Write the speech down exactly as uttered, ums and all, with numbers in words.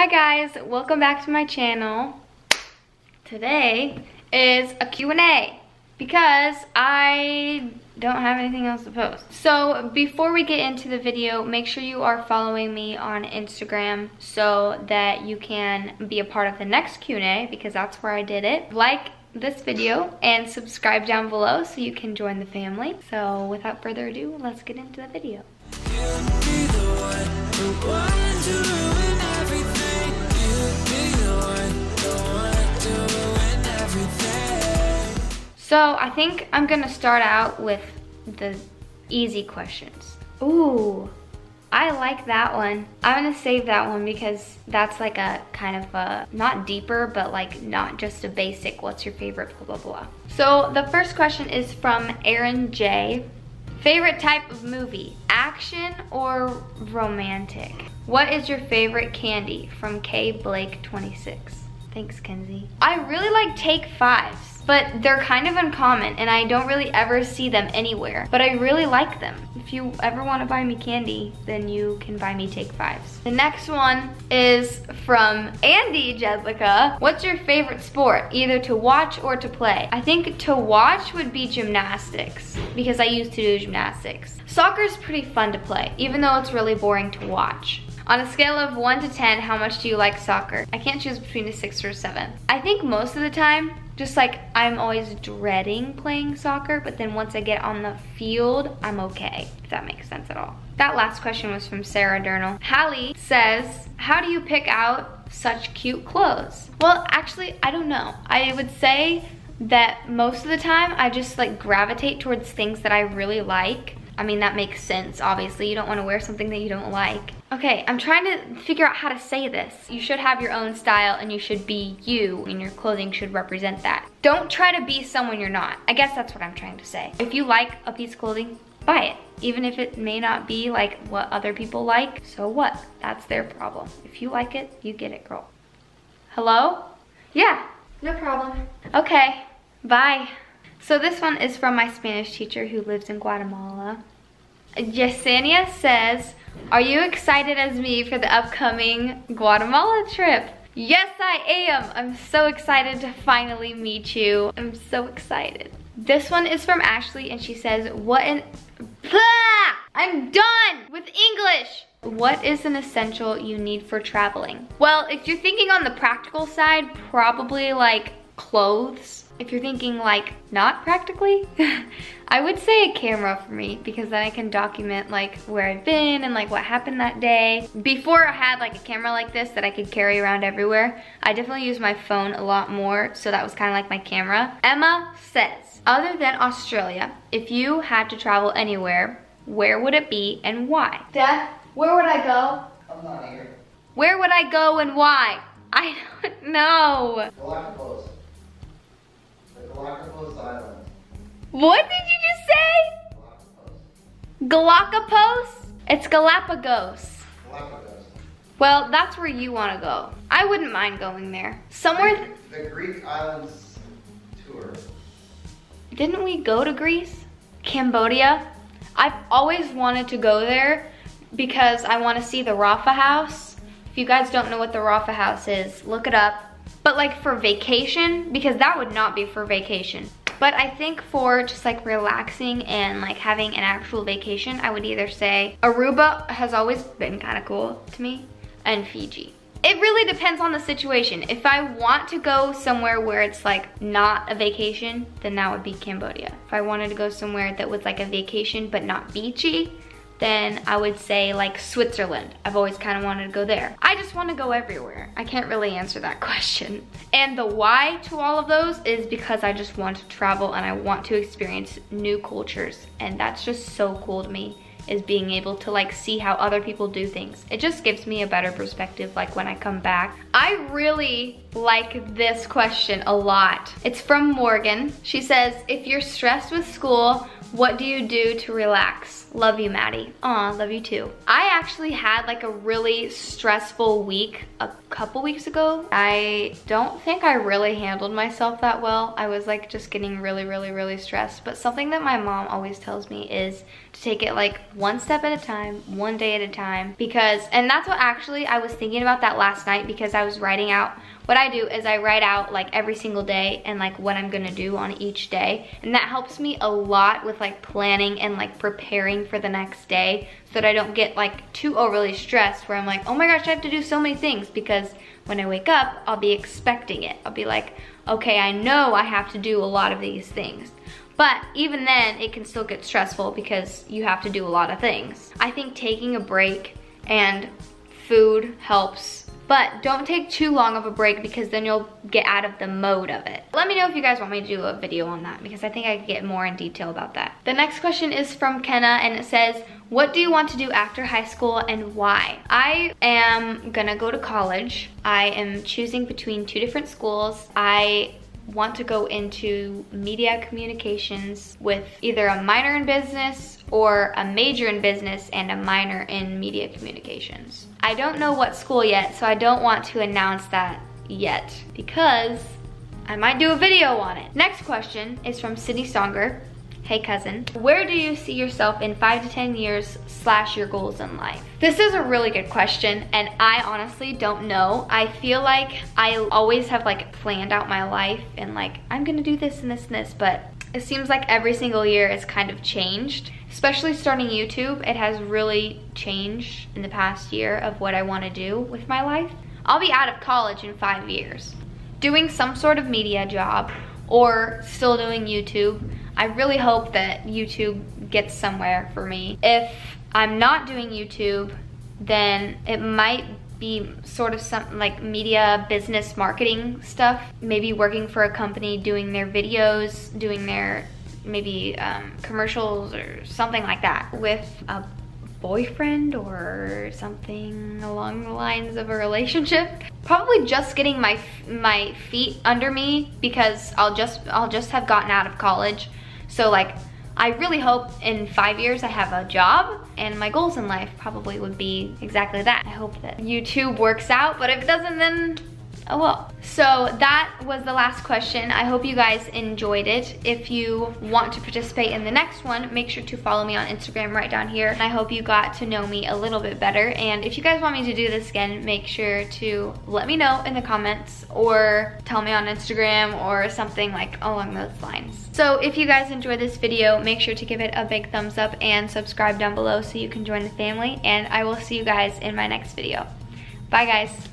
Hi guys, welcome back to my channel. Today is a Q and A because I don't have anything else to post. So before we get into the video, make sure you are following me on Instagram so that you can be a part of the next Q and A because that's where I did it. Like this video and subscribe down below so you can join the family. So without further ado, let's get into the video. So I think I'm gonna start out with the easy questions. Ooh, I like that one. I'm gonna save that one because that's like a kind of a, not deeper, but like not just a basic, what's your favorite, blah, blah, blah. So the first question is from Aaron J. Favorite type of movie, action or romantic? What is your favorite candy? From K. Blake twenty-six. Thanks, Kenzie. I really like Take Fives, but they're kind of uncommon and I don't really ever see them anywhere, but I really like them. If you ever want to buy me candy, then you can buy me Take Fives. The next one is from Andy Jedlica. What's your favorite sport, either to watch or to play? I think to watch would be gymnastics because I used to do gymnastics. Soccer is pretty fun to play, even though it's really boring to watch. On a scale of one to ten, how much do you like soccer? I can't choose between a six or a seven. I think most of the time, just like I'm always dreading playing soccer, but then once I get on the field, I'm okay, if that makes sense at all. That last question was from Sarah Durnall. Hallie says, how do you pick out such cute clothes? Well, actually, I don't know. I would say that most of the time, I just like gravitate towards things that I really like. I mean, that makes sense, obviously. You don't wanna wear something that you don't like. Okay, I'm trying to figure out how to say this. You should have your own style and you should be you and your clothing should represent that. Don't try to be someone you're not. I guess that's what I'm trying to say. If you like a piece of clothing, buy it. Even if it may not be like what other people like, so what? That's their problem. If you like it, you get it, girl. Hello? Yeah, no problem. Okay, bye. So this one is from my Spanish teacher who lives in Guatemala. Yesenia says, are you excited as me for the upcoming Guatemala trip? Yes, I am. I'm so excited to finally meet you. I'm so excited. This one is from Ashley and she says, what an... Blah! I'm done with English. What is an essential you need for traveling? Well, if you're thinking on the practical side, probably like clothes. If you're thinking like not practically, I would say a camera for me because then I can document like where I've been and like what happened that day. Before I had like a camera like this that I could carry around everywhere, I definitely used my phone a lot more, so that was kind of like my camera. Emma says, other than Australia, if you had to travel anywhere, where would it be and why? Dad, where would I go? I'm not here. Where would I go and why? I don't know. Galápagos. Galápagos Island. What did you just say? Galápagos? It's Galápagos. Galápagos. Well, that's where you want to go. I wouldn't mind going there. Somewhere... The, the Greek Islands tour. Didn't we go to Greece? Cambodia? I've always wanted to go there because I want to see the Rafa house. If you guys don't know what the Rafa house is, look it up. But like for vacation, because that would not be for vacation. But I think for just like relaxing and like having an actual vacation, I would either say Aruba has always been kind of cool to me, and Fiji. It really depends on the situation. If I want to go somewhere where it's like not a vacation, then that would be Cambodia. If I wanted to go somewhere that was like a vacation but not beachy, then I would say like Switzerland. I've always kind of wanted to go there. I just want to go everywhere. I can't really answer that question. And the why to all of those is because I just want to travel and I want to experience new cultures. And that's just so cool to me, is being able to like see how other people do things. It just gives me a better perspective like when I come back. I really like this question a lot. It's from Morgan. She says, if you're stressed with school, What do you do to relax? Love you, Maddie. Aw, love you too. I actually had like a really stressful week a couple weeks ago. I don't think I really handled myself that well. I was like just getting really, really, really stressed. But something that my mom always tells me is to take it like one step at a time, one day at a time. Because, and that's what actually I was thinking about that last night because I was writing out, what I do is I write out like every single day and like what I'm gonna do on each day. And that helps me a lot with like planning and like preparing for the next day so that I don't get like too overly stressed where I'm like, oh my gosh, I have to do so many things, because when I wake up, I'll be expecting it. I'll be like, okay, I know I have to do a lot of these things. But even then, it can still get stressful because you have to do a lot of things. I think taking a break and food helps. But don't take too long of a break because then you'll get out of the mode of it. Let me know if you guys want me to do a video on that because I think I could get more in detail about that. The next question is from Kenna and it says, what do you want to do after high school and why? I am gonna go to college. I am choosing between two different schools. I want to go into media communications with either a minor in business or a major in business and a minor in media communications. I don't know what school yet, so I don't want to announce that yet because I might do a video on it. Next question is from Sydney Songer. Hey cousin, where do you see yourself in five to ten years slash your goals in life? This is a really good question and I honestly don't know. I feel like I always have like planned out my life and like, I'm gonna do this and this and this, but it seems like every single year is kind of changed. Especially starting YouTube, it has really changed in the past year of what I want to do with my life. I'll be out of college in five years. Doing some sort of media job or still doing YouTube. I really hope that YouTube gets somewhere for me. If I'm not doing YouTube, then it might be sort of some like media business marketing stuff. Maybe working for a company, doing their videos, doing their maybe um, commercials or something like that with a boyfriend or something along the lines of a relationship. Probably just getting my my feet under me because I'll just I'll just have gotten out of college. So like I really hope in five years I have a job, and my goals in life probably would be exactly that. I hope that YouTube works out, but if it doesn't, then oh well. So that was the last question. I hope you guys enjoyed it. If you want to participate in the next one, make sure to follow me on Instagram right down here. And I hope you got to know me a little bit better. And if you guys want me to do this again, make sure to let me know in the comments or tell me on Instagram or something like along those lines. So if you guys enjoyed this video, make sure to give it a big thumbs up and subscribe down below so you can join the family. And I will see you guys in my next video. Bye guys.